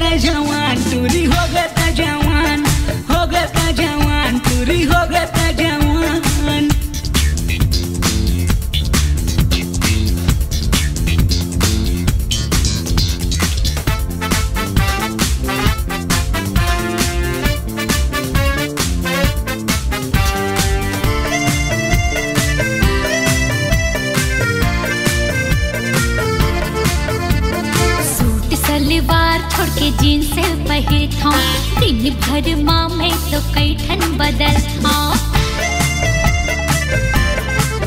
जवान तुरी होगता जवान होगता जवान तुरी होगता जवान छोड़ के जीन्स पहन था दिन भर माँ में तो कई ठन बदल था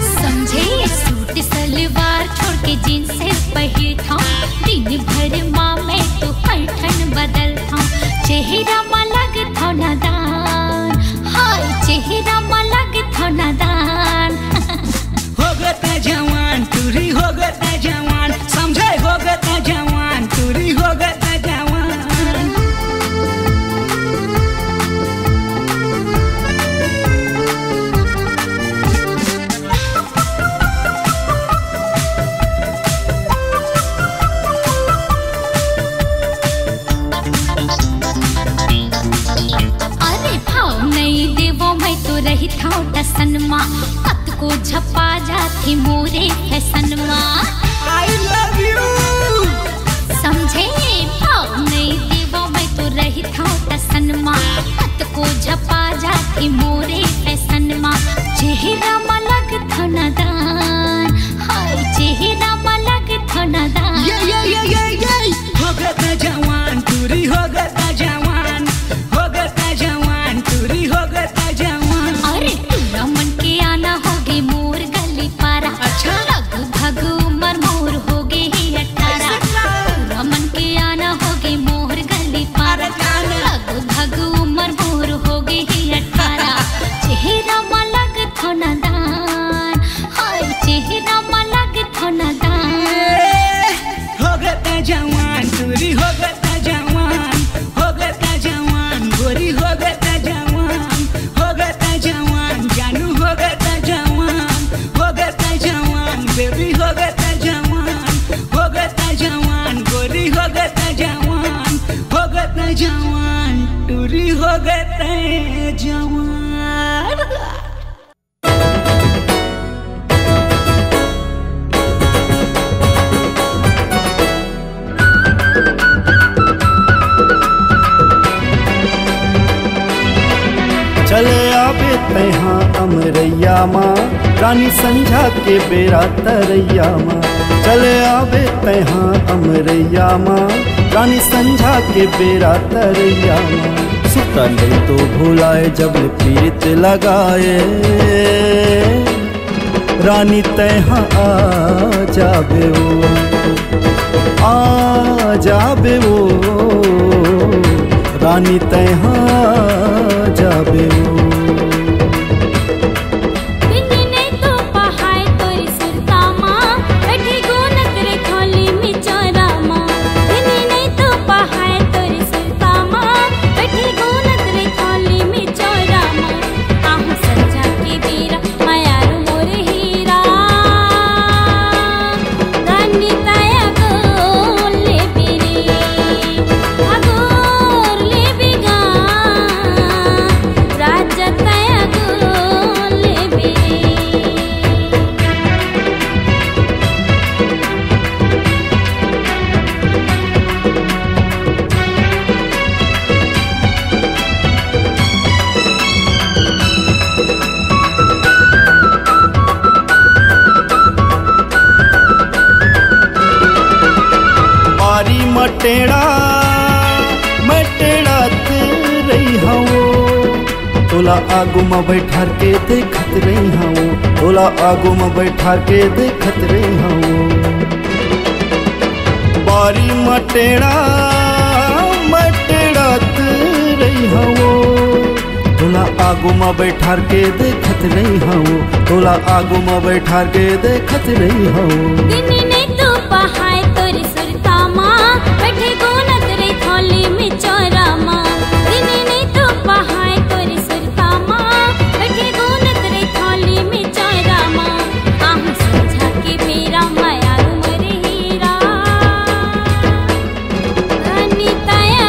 समझे सूट सलवार छोड़ के जीन्स पहन था दिन भर माँ में तो कई ठन बदल था चेहरा माँ लग था नादान हाय चेहरा माँ लग था नादान होगता जवान तुरी होगता जवान समझे होगता जवान तुरी होगता रही था टसन माँ कत को झपा जाती मोरे फैसन माँ आई लव यू समझे भाव नहीं देवो मैं तो रही था टसन माँ कत को झपा जाती मोरे फैसन माँ चेहरा मलग था नादान हाय चेहरा मलग था नादान ये ये ये ये ये होगता जवान तुरी होगता जवान तुरी होगता जवान टूरी हो गए जवान। अमरैया माँ रानी संझा के बेरा तरैया माँ चले आवे तैहा अमरैया माँ रानी संझा के बेरा तरैया माँ सुतले तो भुलाए जब पीत लगाए रानी तैहा आ जाबे वो रानी तैहा जाबे वो आगू में बैठा के देखत रही हूँ ओला आगू में बैठा के देखत रही हूँ बारी मटेड़ा मटेड़त रही हूँ ओला आगू में बैठा के देखत रही हूँ ओला आगू में बैठा के देखत रही हूँ मेरा माया रू मरे हीरा रानी तया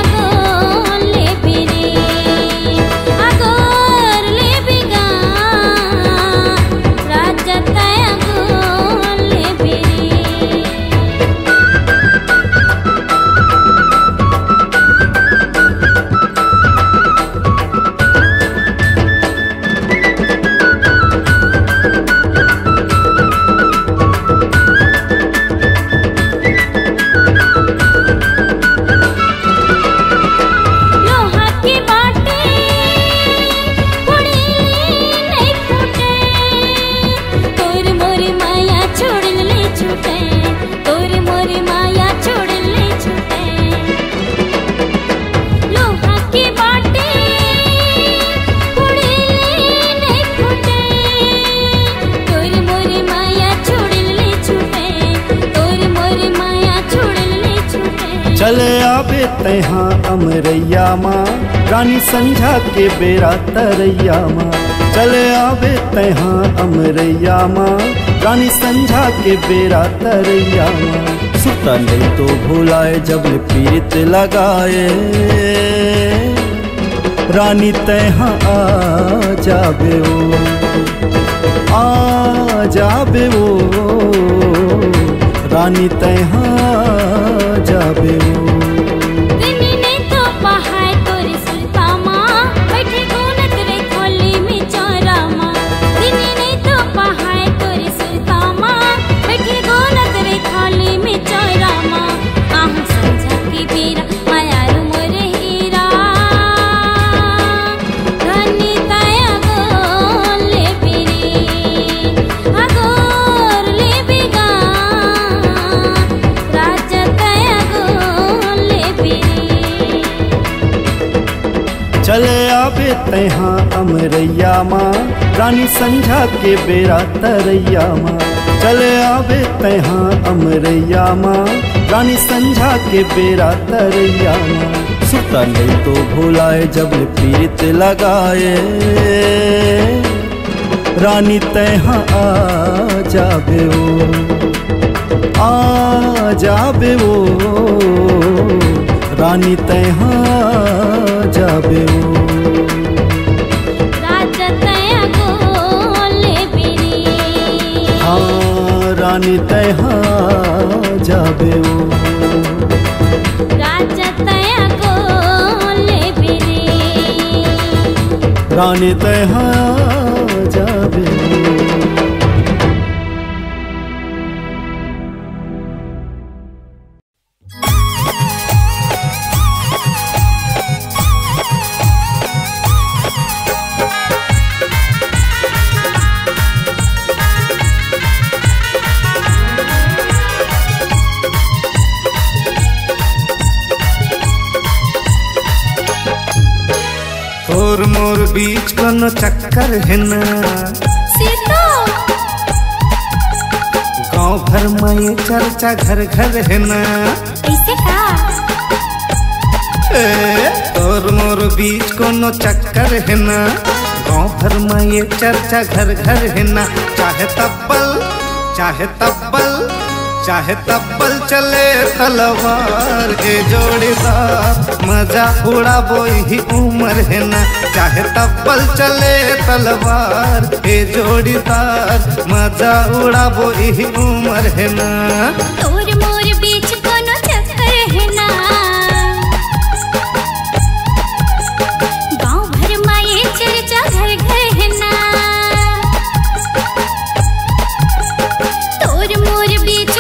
चले आवे तेहा अमरैया माँ, रानी संझा के बेरा तरैया माँ। चले आवे तेहा अमरैया माँ, रानी संझा के बेरा तरैया माँ। सुता नहीं तो भुलाए जब पीत लगाए, रानी तेहा आ जावे वो, आ जावे वो, रानी तेहा जावे वो। चले आवे तेहा अमरैया माँ, रानी संझा के बेरा तरैया माँ। चले आवे तेहा अमरैया माँ, रानी संझा के बेरा तरैया माँ। सुता नहीं तो भुलाए जब पीत लगाए, रानी तेहा आ जावे वो, आ जावे वो, रानी तेहा जावे वो। राजा तेहा गोले बिरी, हाँ रानी तेहा जावे वो। राजा तेहा गोले बिरी, रानी तेहा जावे वो। बीच कोनो चक्कर है ना सीता, गाँव भर में ये चर्चा घर घर है ना। ऐसे का तोर मोर बीच कोनो चक्कर है ना, गाँव भर में ये चर्चा घर घर है ना। चाहे तब्बल चाहे तब्बल चाहे तब्बल चले तलवार के जोड़ीदार, मजा उड़ाबो ही उम्र है ना। चाहे तब्बल चले तलवार के जोड़ीदार, मजा उड़ाबो ही उम्र है ना। तोर मोर बीच कोनो चक्कर है ना, गाँव भर में ये चर्चा घर घर है ना। तोर मोर बीच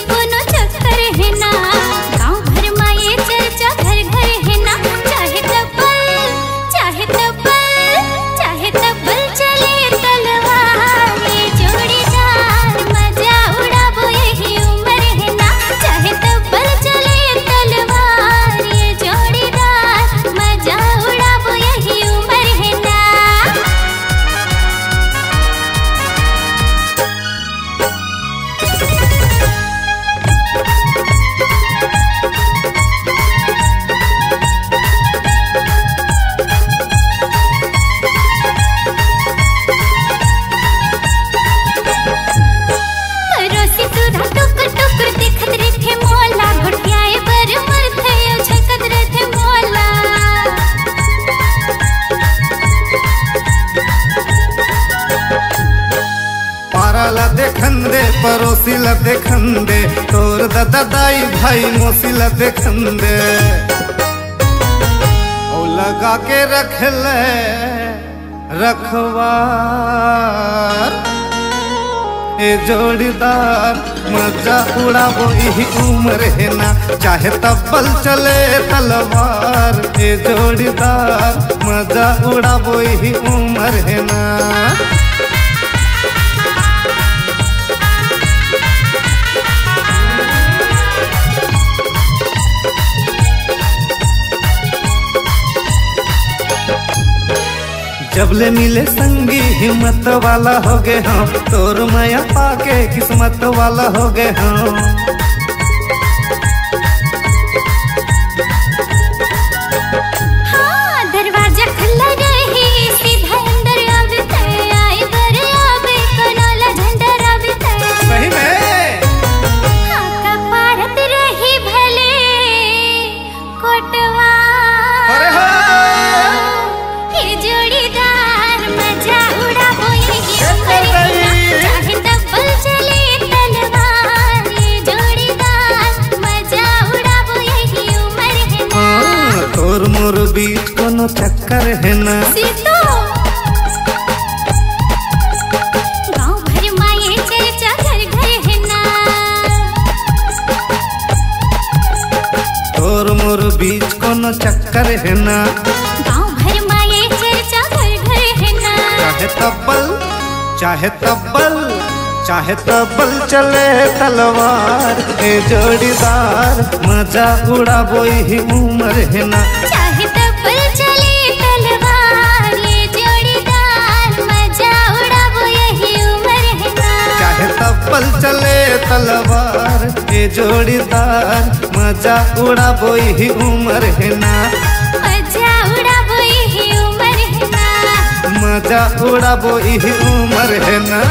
पड़ोसी ला देखन दे, तोर दादा दाई भाई मौसी ला देखन दे, ओ लगा के रख ले रखवार ए जोड़ीदार, मजा उड़ाबो यही उम्र है ना। चाहे तब्बल चले तलवार ए जोड़ीदार, मजा उड़ाबो यही उम्र है ना। जबले मिले संगी हिम्मत वाला हो गए हम, तोर माया पाके किस्मत वाला हो गए हम। तोर मोर बीच कोनो चक्कर है ना। गाँव भर में ये चर्चा घर घर है ना। तोर मोर बीच कोनो चक्कर है ना। गाँव भर में ये चर्चा घर घर है ना। चाहे तब्बल चाहे तबल चले तलवार ए जोड़ीदार मजा उड़ाबो ही उमर है ना। चाहे तबल चले तलवार ए जोड़ीदार मजा उड़ाबो यही उमर है ना। चाहे तबल चले तलवार ए जोड़ीदार मजा उड़ाबो ही उमर है ना। मजा उड़ाबो ही उमर है ना। मजा उड़ाबो ही उमर है ना।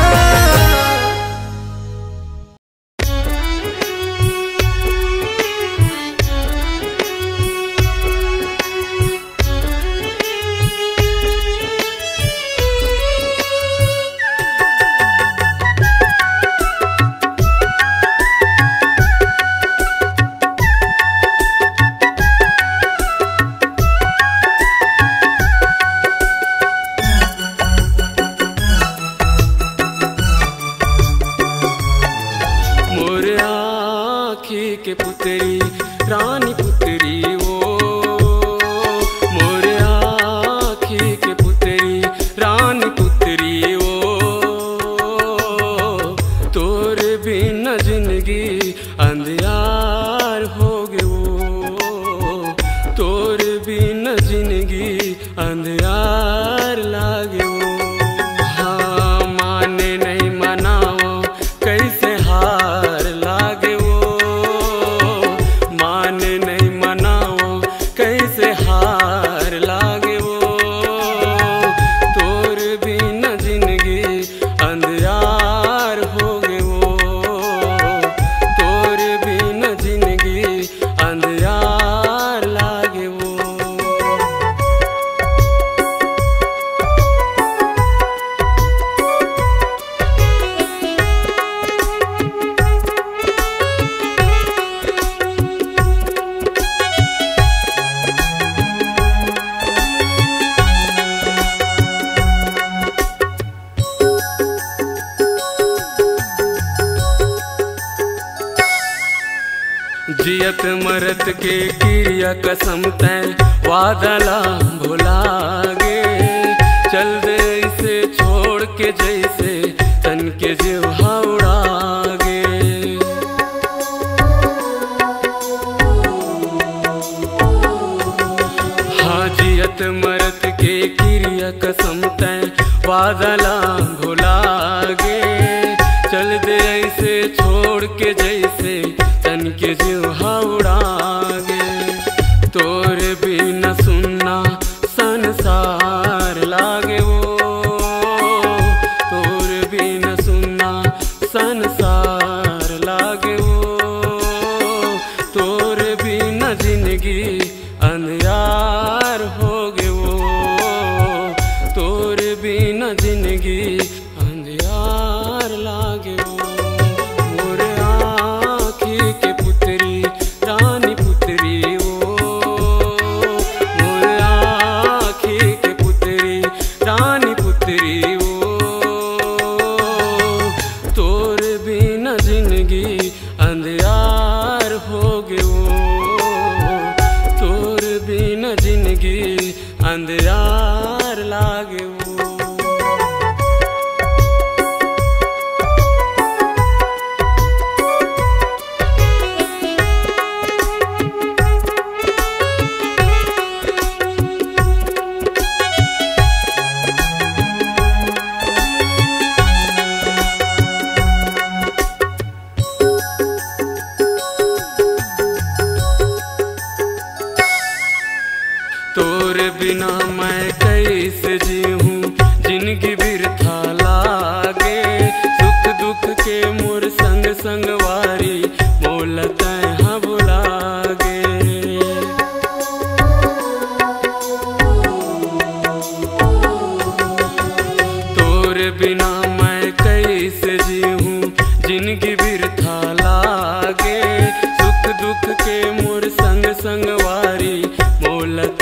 संगवारी मोलत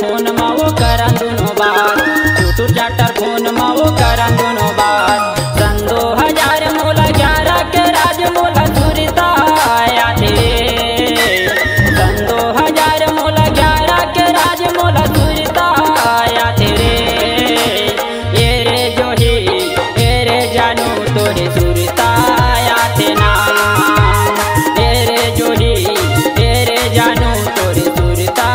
फोन माओ करन दोनों बात, चुटू चाटर फोन माओ करन दोनों बात। सन 2011 के राज मोला सुरता आया थे, सन 2011 के राज मोला सुरता आया थे। ये रे जोही ये रे जानू तोरे सुरता आया थे ना, ये रे जोही ये रे जानू तोरे सुरता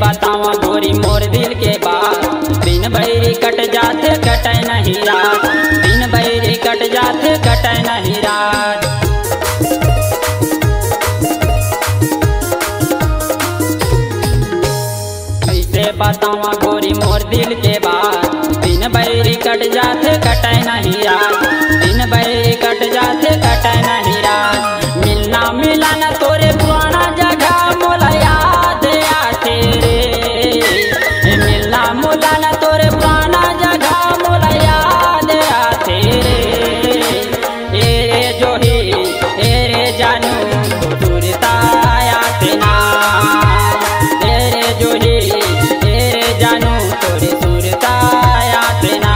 बतावा गोरी मोर दिल के बात। दिन भैरी कट जाते कटे नहीं रात, दिन भैरी कट जाते कटे नहीं रात। ऐसे बतावा गोरी मोर दिल के बात। दिन भैरी कट जाते कटे नहीं रात, दिन भैरी कट जाते कटे नहीं रात। मिलना मिलाना तोरे पुराना जगह मोला याद आते रे, मिलना मुलाना तोरे पुराना जगह मोला याद आते रे। ए जोही ए रे जानू सुरता आते ना, ए रे जोही ए रे जानू तोरे सुरता आते ना।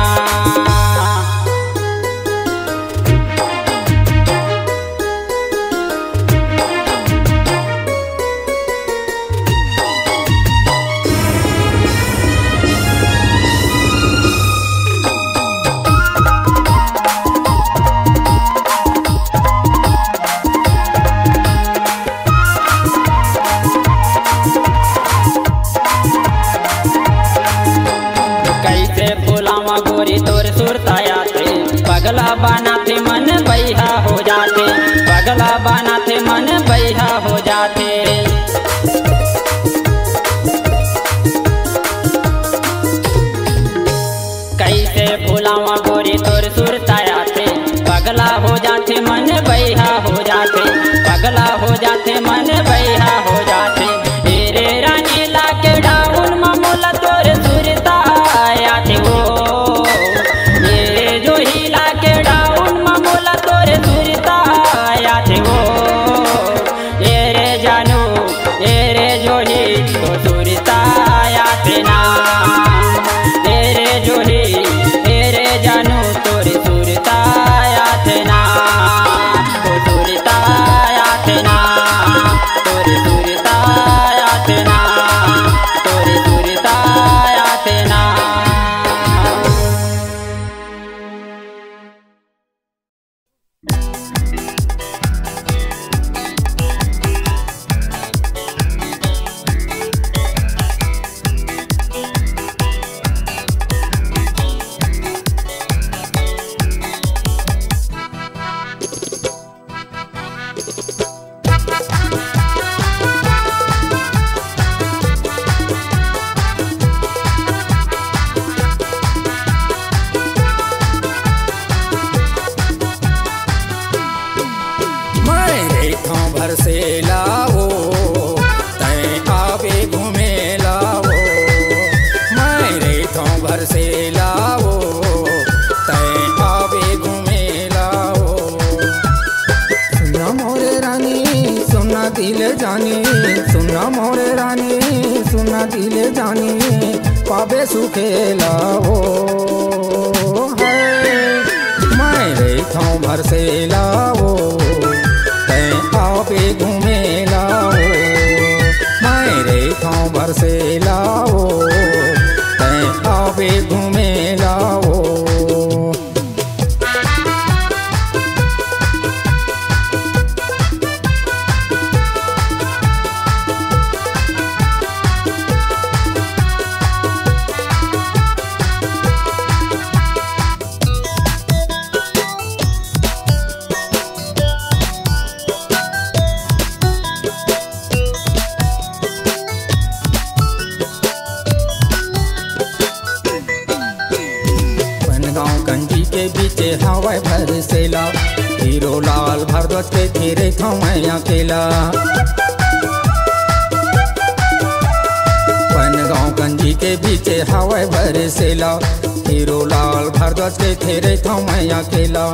गोरी तोर सुरताया थे, पगला बना थे मन बैहा हो जाते, पगला बना थे मन बैहा हो जाते। कैसे भुलावा गोरी तोर सुरताया थे, पगला हो जाते मन बैहा हो जाते, पगला हो जाते मन बैहा हो जाते। तेरे रानी लाके डाउन ममूला तोर सुरताया थे वो, पावे सुखेला हो है मैं रे थो भर से लाओ तै पावे घूमे लाओ, मैं रे थो भर से लाओ तै पावे घूमे लाओ। बीके बीके हवा भर सेला हीरो लाल भरत के फिरे मैं अकेला बनगाँव गंजी के बीचे हवा भर सेला हीरो लाल भरत के फिरे मैं अकेला।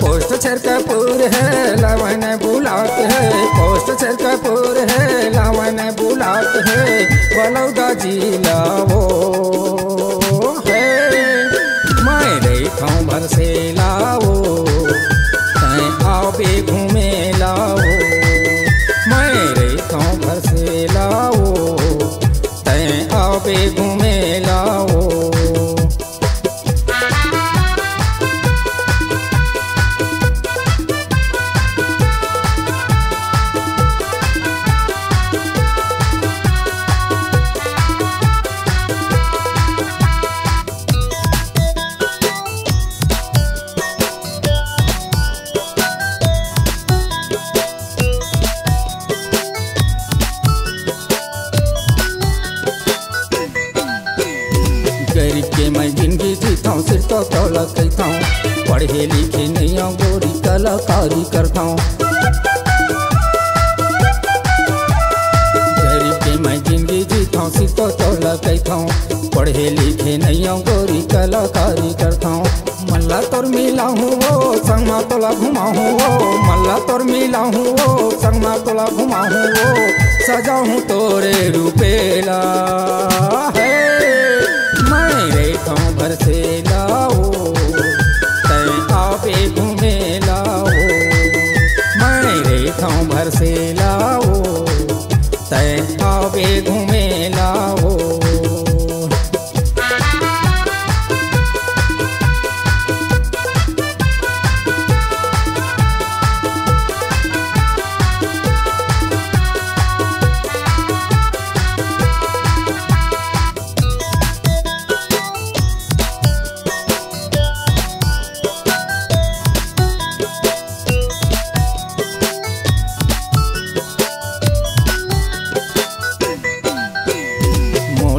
पोस्ट छरकापुर है लावन बुलात है, पोस्ट छरकापुर है लावन बुलात है, बलौदा जिला वो है मैं रही भर से लाओ तैं आवे घूमे लाओ मैं रही भर से लाओ तैं आवे घूमे लाओ। गरीब के मैं जिंदगी जीताऊँ सिर तो तौला कहताऊँ पढ़े लिखे नहीं आऊँ गोरी कलाकारी करताऊँ। गरीब के मैं जिंदगी जीताऊँ सिर तो तौला कहताऊँ पढ़े लिखे नहीं आऊँ गोरी कलाकारी करताऊँ। मल्ला तोर मिला हूँ वो संगमा तोला घुमा हूँ वो, मल्ला तोर मिला हूँ वो संगमा तोला घुमा हूँ वो, सजाऊँ तोरे रुपेला भर से लाओ तैं आपे घूमे लाओ मैं रेखा भर से लाओ तैं आपे घूमे लाओ।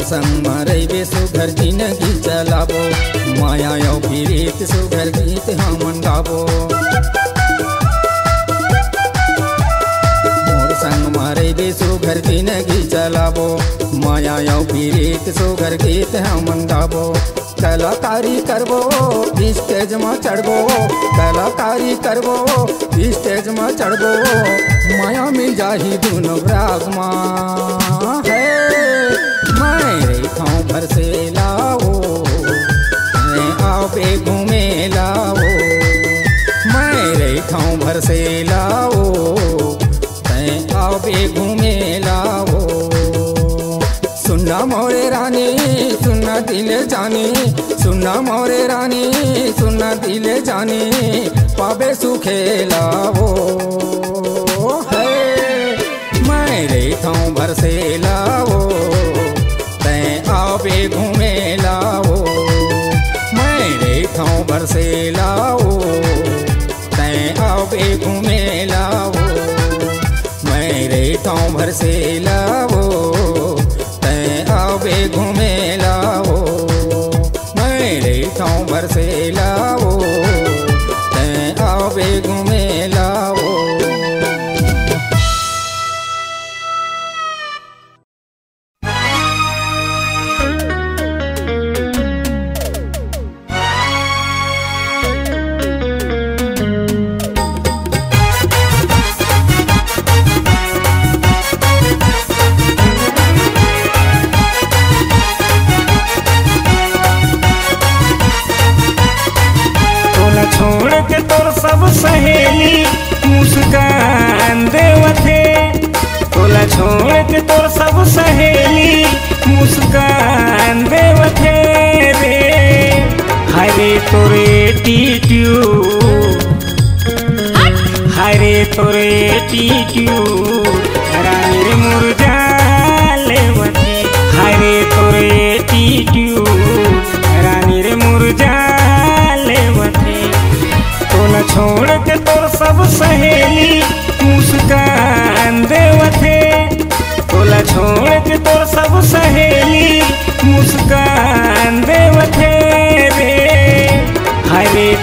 संग मारे सुघर जिंदगी चलाबो माया यो पीरित सुघर गीत हमन गाबो। मोर संग मारे सुघर जिंदगी चलाबो माया यो पीरित सुघर गीत हमन गाबो। कलाकारी करबो स्टेज में चढ़बो, कलाकारी करबो स्टेज में चढ़बो, माया मिल जाही दोनों राग माँ है मैं रेखाओं भर से लाओ तैं आपे घूमे लाओ मैं रेखाओं भर से लाओ तैं आपे घूमे लाओ। सुनना मोरे रानी सुनना दिले जानी, सुनना मोरे रानी सुनना दिले जानी, पावे सुखे लाओ है मैं रेखाओं भर से लाओ आपे घूमे लाओ मैं रेखाओं भर से लाओ तैं आपे घूमे लाओ मैं रेखाओं भर से लाओ तैं आपे घूमे लाओ मैं रेखाओं भर से लाओ तैं आपे घूमे लाओ।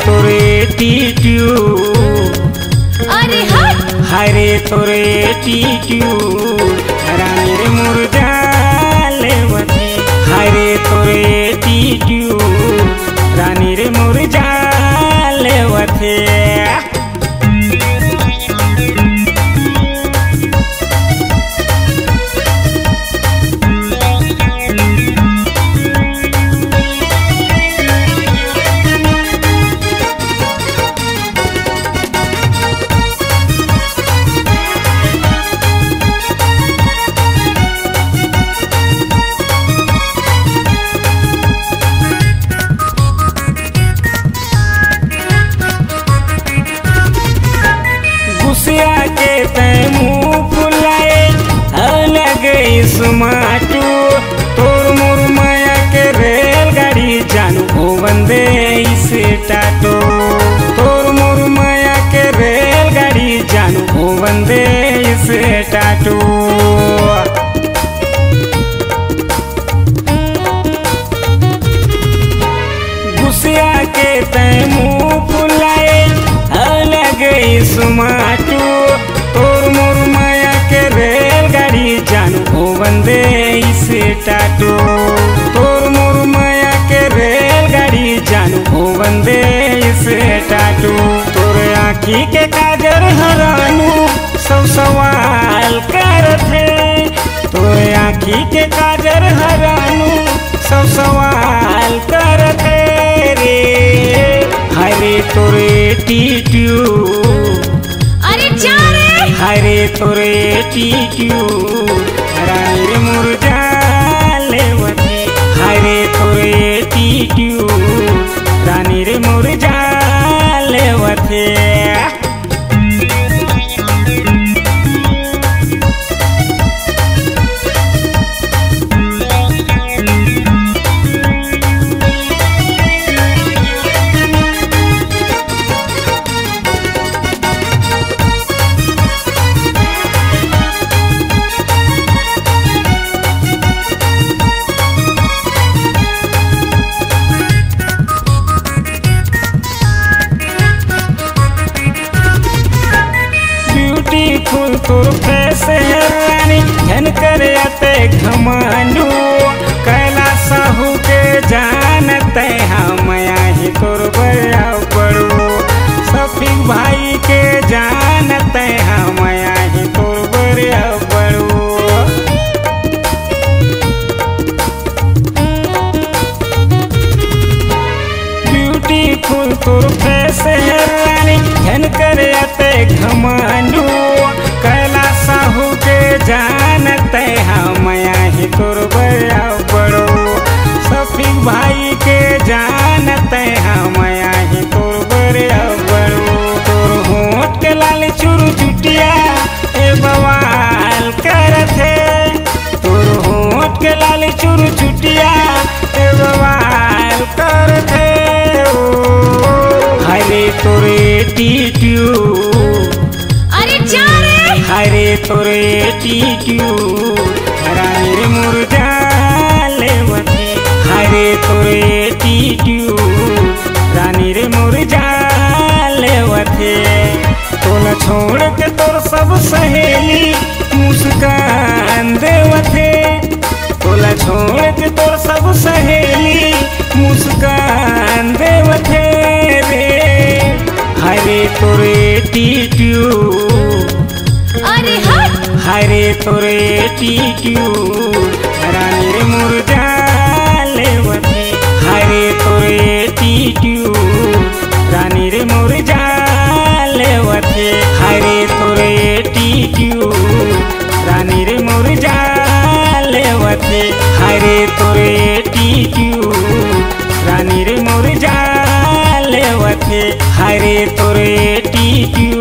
तोरे टीट्यू, अरे हाय रे तोरे टीट्यू, रानी रे मुर्गा लेवती, हाय रे तोरे टीट्यू, रानी रे मुर्गा लेवती। माटू तोर मोर माया के रेलगाड़ी जानू हो बंदे इसे टाटो, तोर मोर माया के रेलगाड़ी जानू हो बंदे इसे टाटो। गुसिया के तैमू फुलाए अलग इस माटू तोर मोर माया के रेलगाड़ी जानू हो बंदे इसे टाटू, तोर मोर माया के रेलगाड़ी जानू हो बंदे इसे टाटू। तोरे आँखी के काजर हरानू सब सवाल करते, तोरे आँखी के काजर हरानू सब सवाल करते रे, हाय रे तोरे टीट्यू, अरे जा रे हाय रे तोरे टीट्यू, रानी रे मुर्गा लेवती, हाय रे तोरे टीट्यू, रानी रे मुर्गा लेवती। ब्यूटीफुल तोर फेस है रानी धन करे आते घमानू, कैला साहू के जानते हम आही तोर बयाव पड़ू, सफीक भाई के जानते हम आही तोर बयाव पड़ू। ब्यूटीफुल तोर फेस है रानी धन करे आते घमानू, कैला साहू के जानते हम आही तोर बयाव पड़ो, सफीक भाई के जानते हम आही तोर बयाव पड़ो। तोर होंठ के लाल चूरू चुटिया ए बवाल करथे, तोर होंठ के लाल चूरू चुटिया ए बवाल करथे, हाय रे तोरे टीट्यू, हाय रे तोरे टीट्यू, रानी रे मुर्गा लेवती, हाय रे तोरे टीट्यू, रानी रे मुर्गा लेवती। तोला छोड़ के तोर सब सहेली मुस्कान देवते, तोला छोड़ के तोर सब सहेली मुस्कान देवते रे, हाय रे तोरे टीट्यू, हाय रे तोरे टीट्यू, रानी रे मुर्गा लेवती, हाय रे तोरे टीट्यू, रानी रे मुर्गा लेवती, हाय रे तोरे टीट्यू, रानी रे मुर्गा लेवती, हाय रे तोरे टीट्यू, रानी रे मुर्गा लेवती, हाय रे तोरे टीट्यू।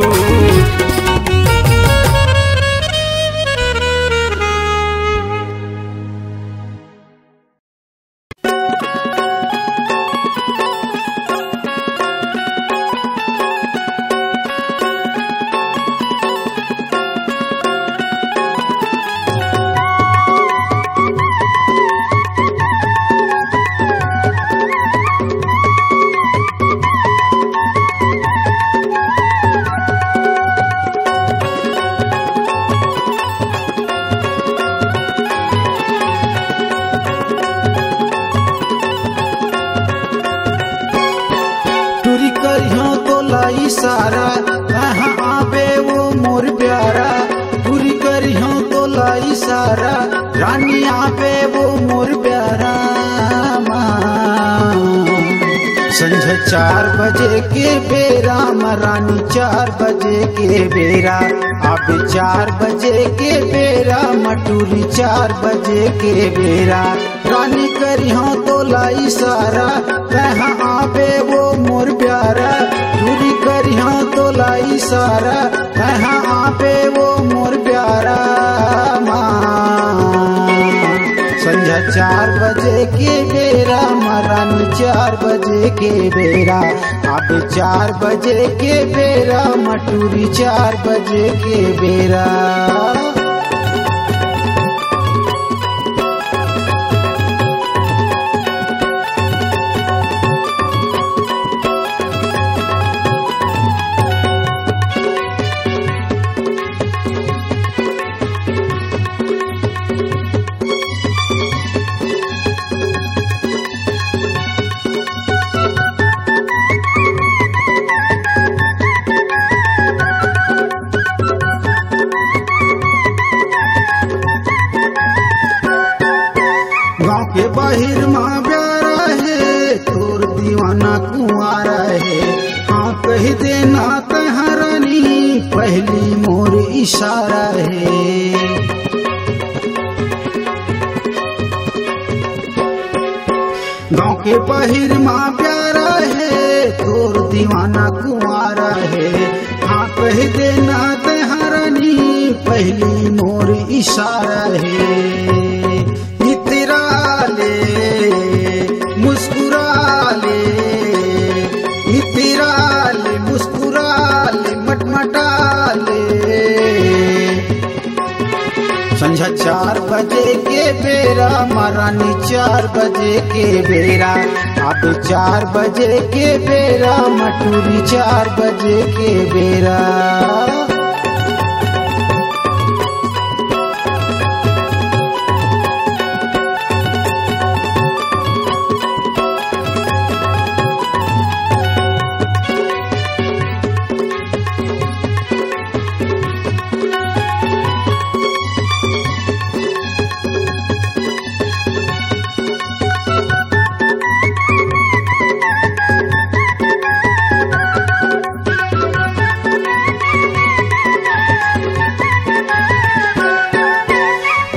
चार बजे के बेरा महारानी, 4 बजे के बेरा। अब 4 बजे के बेरा मटूरी, 4 बजे के बेरा। रानी करी हो तो लाई सारा कहा आवे वो मोर प्यारा, टूरी करी हो तो लाई सारा कहा आवे वो मोर प्यारा। संझा 4 बजे के बेरा महारानी, 4 बजे के बेरा। अब 4 बजे के बेरा मटूरी, 4 बजे के बेरा। के बाहिर माँ प्यारा है, तोर दीवाना कुआरा है। हाँ कह देना तहरानी पहली मोर इशारा है। गाँव के बाहिर माँ प्यारा है, तोर दीवाना कुआरा है। हाँ कह देना तहरानी पहली मोर इशारा है। संझा 4 बजे के बेरा महारानी, 4 बजे के बेरा। अब 4 बजे के बेरा मटूरी, 4 बजे के बेरा।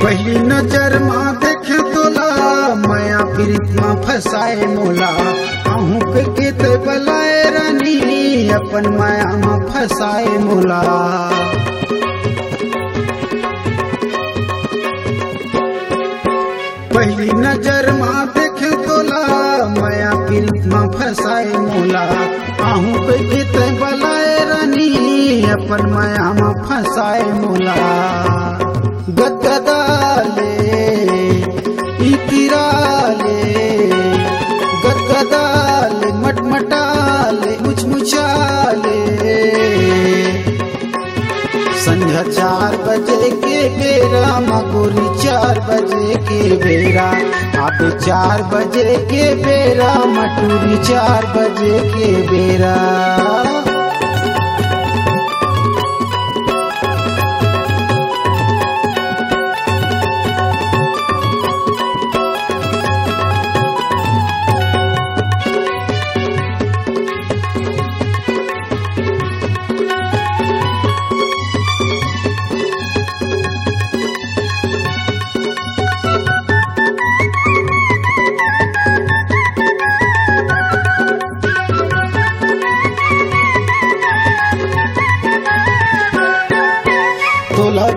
पहली नजर माँ देखे तोला, माया प्रीत माँ फसाए मोला। आहू के ते बलाए रानी अपन माया माँ फसाए मोला। पहली नजर माँ देखे तोला, माया प्रीत माँ फसाए मोला। आहू के ते बलाए रानी अपन माया माँ फसाए मोला। गदगदाले इतिराले, गदगदाले मटमटाले मुचमुचाले। संझा 4 बजे के बेरा मगोरी, 4 बजे के बेरा। अब 4 बजे के बेरा मटूरी, 4 बजे के बेरा।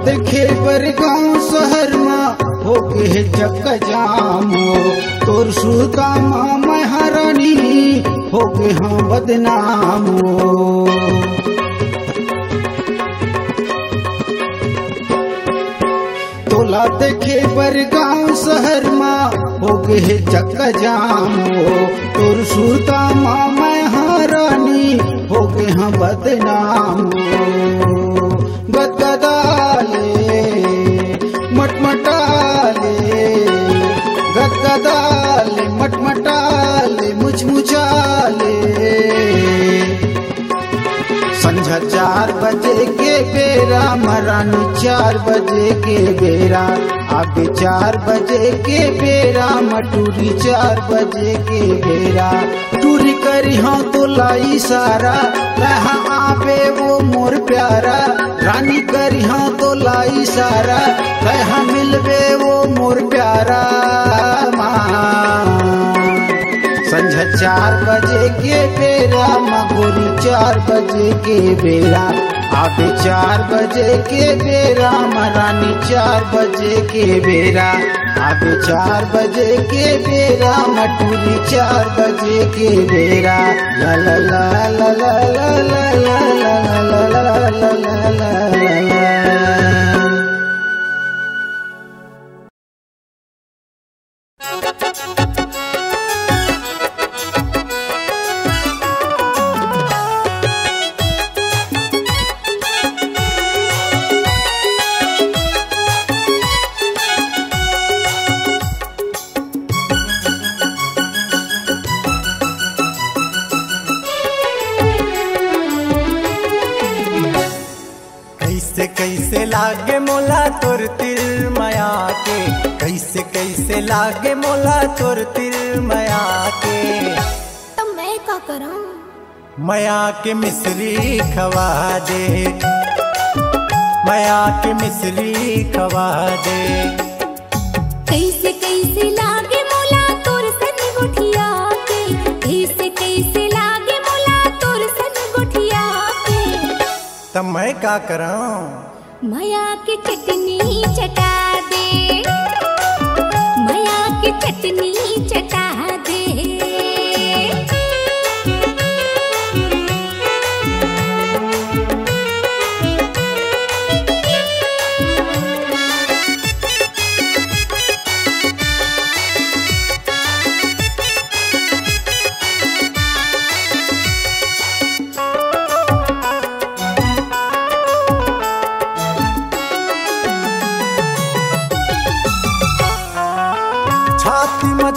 देखे बर गाँव शहर माँ हो के जग जाम, तोर सुता माँ महारानी हो के हम बदनाम। तोला देखे बर गाँव शहर माँ हो के जग जाम, तोर सुता माँ महारानी हो के हम बदनाम। गदगदाले मटमटाले, गदगदाले मटमटाले मुचमुचाले। संझा 4 बजे के बेरा, महारानी 4 बजे के बेरा, आबे 4 बजे के बेरा, मटूरी 4 बजे के बेरा। टूरी करी हाँ तो लाई सारा, रहा आबे वो मोर प्यारा, रानी करी हाँ तो लाई सारा, रहा मिलबे वो मोर प्यारा। संझा 4 बजे के बेरा, मगोरी 4 बजे के बेरा, आबे 4 बजे के बेरा, महारानी 4 बजे के बेरा, आबे 4 बजे के बेरा, मटूरी 4 बजे के बेरा। ला ला ला ला ला ला ला ला ला ला ला ला ला। कैसे लागे मोला तोर तिर माया के, कैसे कैसे लागे मोला तोर तिर माया के, तो मैं का करूं। माया के मिसरी खवा दे, माया के मिसरी खवा दे, कैसे कैसे लागे मोला तोर सन गुठिया के, कैसे कैसे लागे मोला तोर सन गुठिया के, तो मैं का करूं। माया की चटनी चटा दे, माया की चटनी चटा दे,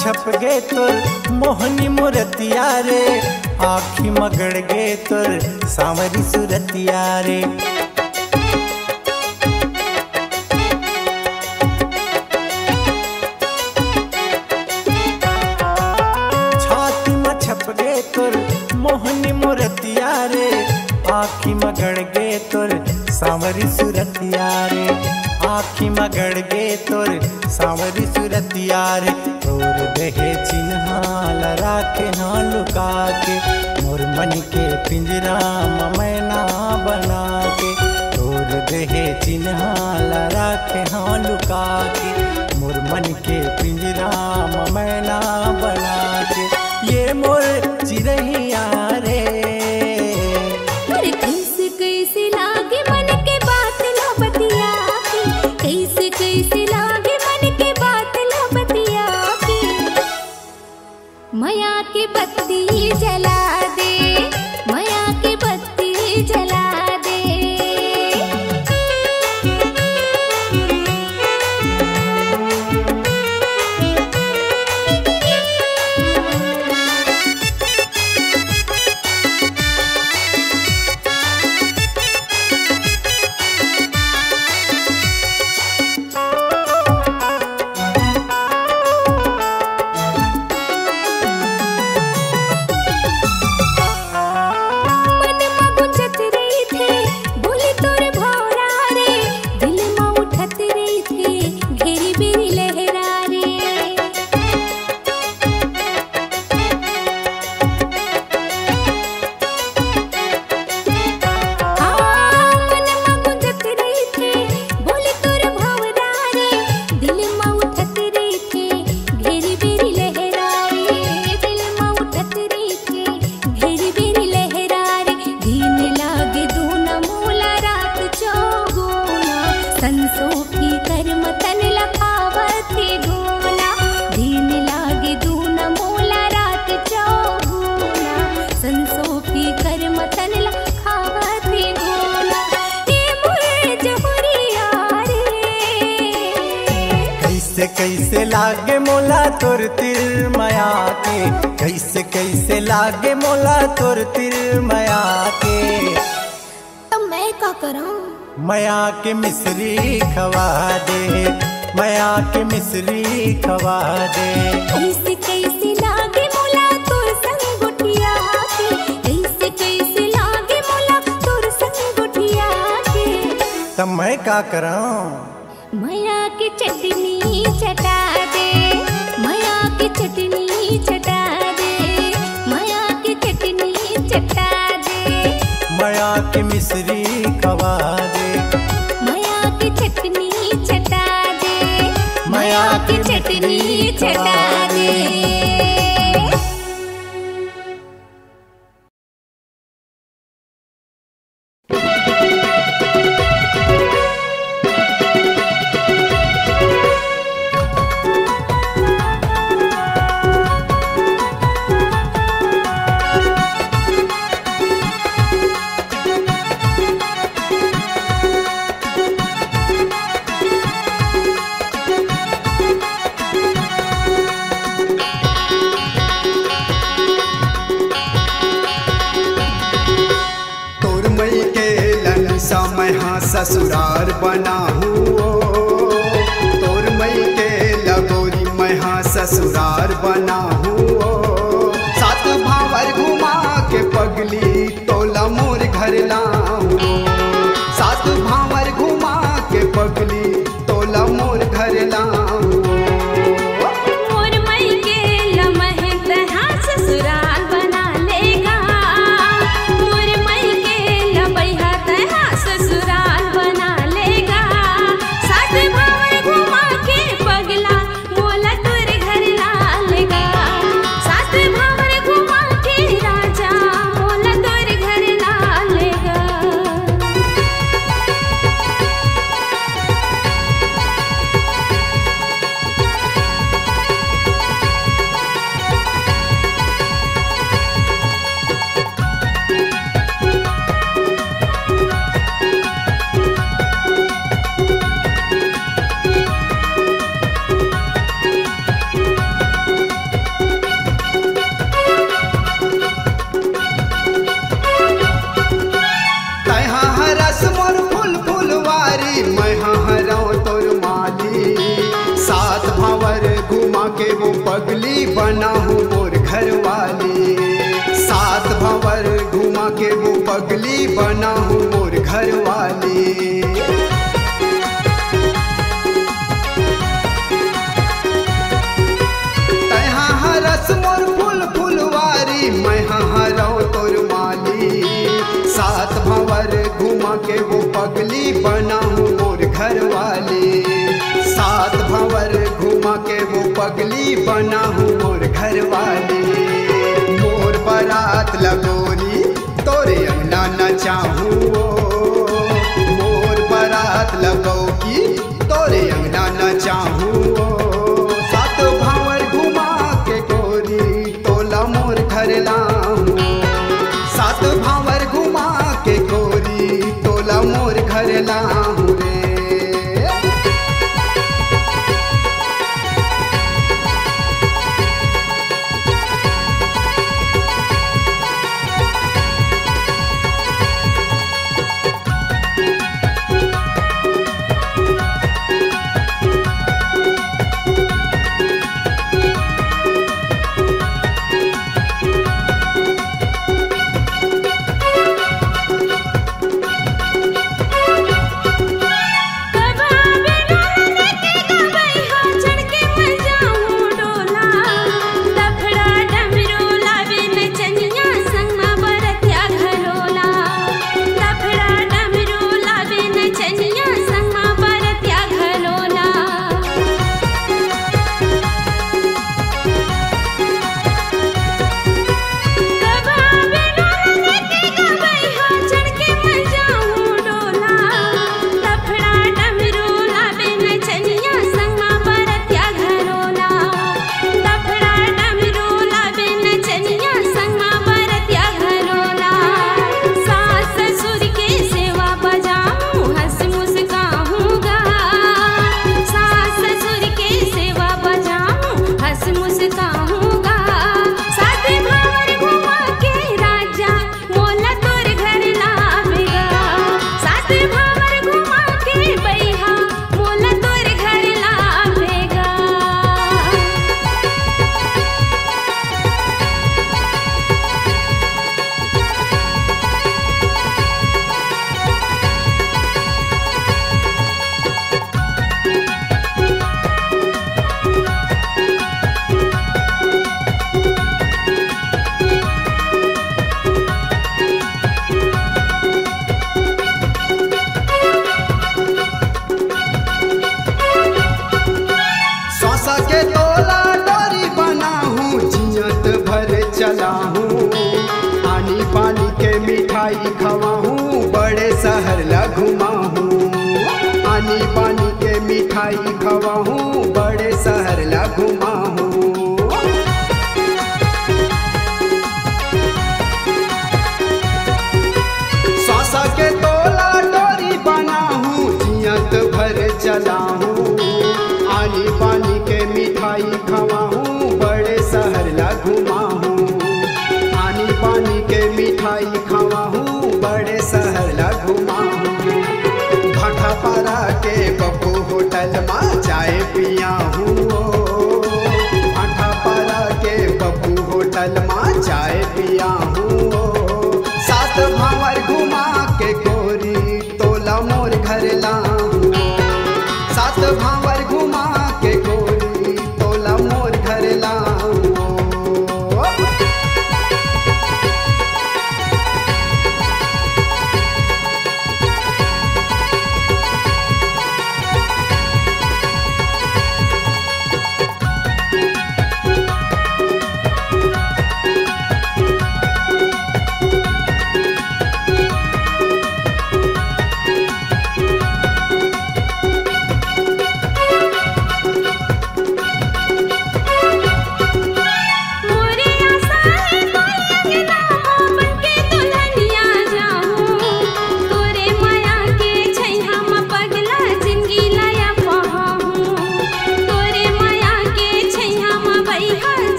छपगे तोर मोहनी मूरतिया रे, आँखी मगड़ गे तोर सांवरी सूरतिया रे, छाती में छपगे तोर मोहनी मूरतिया रे, आँखी मगड़ गे तोर सांवरी सूरतिया रे, आँखी मगड़ गे तोर सांवरी सूरतिया रे। तोर देहे चिन्हा लड़ा के हाँ लुका के, मोर मन के पिंजरा मैना बना के, तोर देहे चिन्हा लड़ा के हाँ लुका के, मोर मन के पिंजरा मैना बना के, ये मोर चिरहिया रे। अरे कैसे कैसे लागे मन के बात ना बतिया के, कैसे कैसे लागे मन के बात ना बतिया के, माया के बत्ती जला दे, माया के बत्ती जला दे। कैसे लागे मोला तोर तिर माया के, कैसे कैसे लागे मोला तोर तिर माया के। का करूं? मया के मिसरी खवा दे, मया के मिसरी खवा दे। ऐसे कैसे लागे मोला तोर संग गोठिया के, ऐसे कैसे लागे मोला तोर संग गोठिया के। तब मैं का करूं? मया के चटनी चटा दे, मया के चटनी चटा दे, मया के चटनी चटा दे। मया के मिसरी खवा दे, मया की चटनी चटा दे, मया की चटनी चटा दे। ससुरार बना हुओ तोर मई के लगोरी, मैं हाँ ससुरार बना हुओ। सात भावर घुमा के पगली तोला मोर घर लाऊं, सात भावर घुमा के पगली तोला मोर घर लाऊं। तोर मई के लमहत हाँ ससुरार बना लेगा, तोर मई के लबहत हाँ ससुरार बना हूँ मोर घर वाली, सात भंवर घुमा के वो पगली बना हूँ मोर घर वाली। तैहा हरस मोर फूल फुलवारी, मैं हराओ तोर माली, सात भंवर घुमा के वो पगली बना हूँ मोर घर वाली, सात भंवर घुमा के वो पगली बना हूँ मोर घर वाली। मोर बारात लगोरी तोरे अंगना नचाहूँ, मोर बारात लगोगी तोरे अंगना नचाहूँ। सात भंवर घुमा के गोरी तोला मोर घर लाऊं, सात भंवर घुमा के गोरी तोला मोर घर लाऊं। मिठाई खवाऊँ, बड़े शहर ला घुमाऊँ। आनी पानी के मिठाई खवाऊँ, बड़े शहर ला घुमाऊँ। सौसा के तोला डोरी बनाऊँ, जियत भर चलाऊँ। आनी पानी के मिठाई खवाऊँ, बड़े शहर ला घुमाऊँ। आनी पानी के मिठाई खवाऊँ, बड़े शहर ला घुमाऊँ। भाटा पारा के पप्पू होटल माँ चाय पियाऊँ। भाटा पारा के पप्पू होटल माँ चाय पियाऊँ। सात भंवर घुमा के गोरी तोला मोर घर लाऊँ। सात भंवर घुमा के गोरी तोला मोर घर लाऊँ।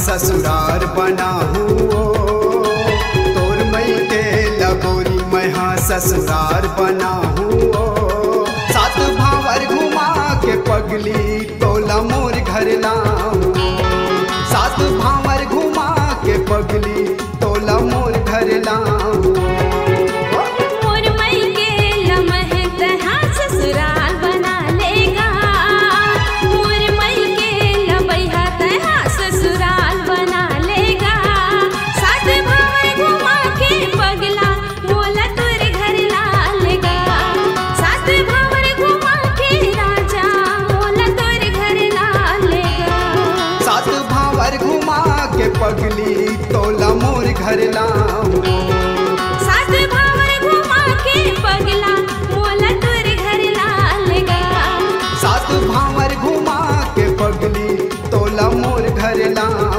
ससुरार बनाऊँ तोर मई के लगोरी मैं हाँ ससुरार बनाऊँ। सात भावर घुमा के पगली तोला मोर घर लाऊँ। सात भावर घुमा के पगली तोला मोर घर लाऊँ। पगली तोला मोर घर लाऊँ। सात भावर घुमा के पगला मोला तोर घर लाएगा। सात भावर घुमा के पगली तोला मोर घर लाऊँ।